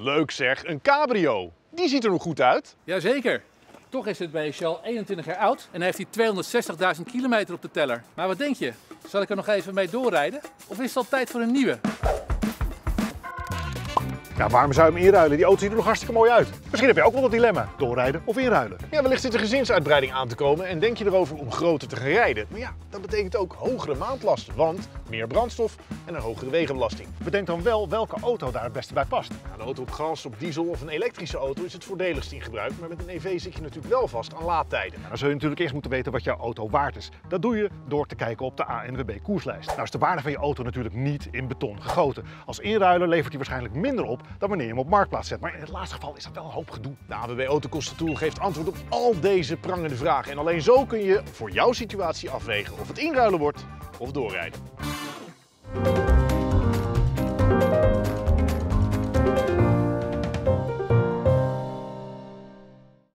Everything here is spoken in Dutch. Leuk zeg, een cabrio. Die ziet er nog goed uit. Jazeker. Toch is dit bij Shell 21 jaar oud en heeft hij 260.000 kilometer op de teller. Maar wat denk je? Zal ik er nog even mee doorrijden? Of is het al tijd voor een nieuwe? Ja, waarom zou je hem inruilen? Die auto ziet er nog hartstikke mooi uit. Misschien heb je ook wel dat dilemma. Doorrijden of inruilen. Ja, wellicht zit er gezinsuitbreiding aan te komen en denk je erover om groter te gaan rijden. Maar ja, dat betekent ook hogere maandlasten, want meer brandstof en een hogere wegenbelasting. Bedenk dan wel welke auto daar het beste bij past. Nou, een auto op gas, op diesel of een elektrische auto is het voordeligst in gebruik. Maar met een EV zit je natuurlijk wel vast aan laadtijden. Nou, dan zul je natuurlijk eerst moeten weten wat jouw auto waard is. Dat doe je door te kijken op de ANWB koerslijst. Nou is de waarde van je auto natuurlijk niet in beton gegoten. Als inruiler levert hij waarschijnlijk minder op dan wanneer je hem op marktplaats zet. Maar in het laatste geval is dat wel een hoop gedoe. De ANWB Autokosten Tool geeft antwoord op al deze prangende vragen. En alleen zo kun je voor jouw situatie afwegen of het inruilen wordt of doorrijden.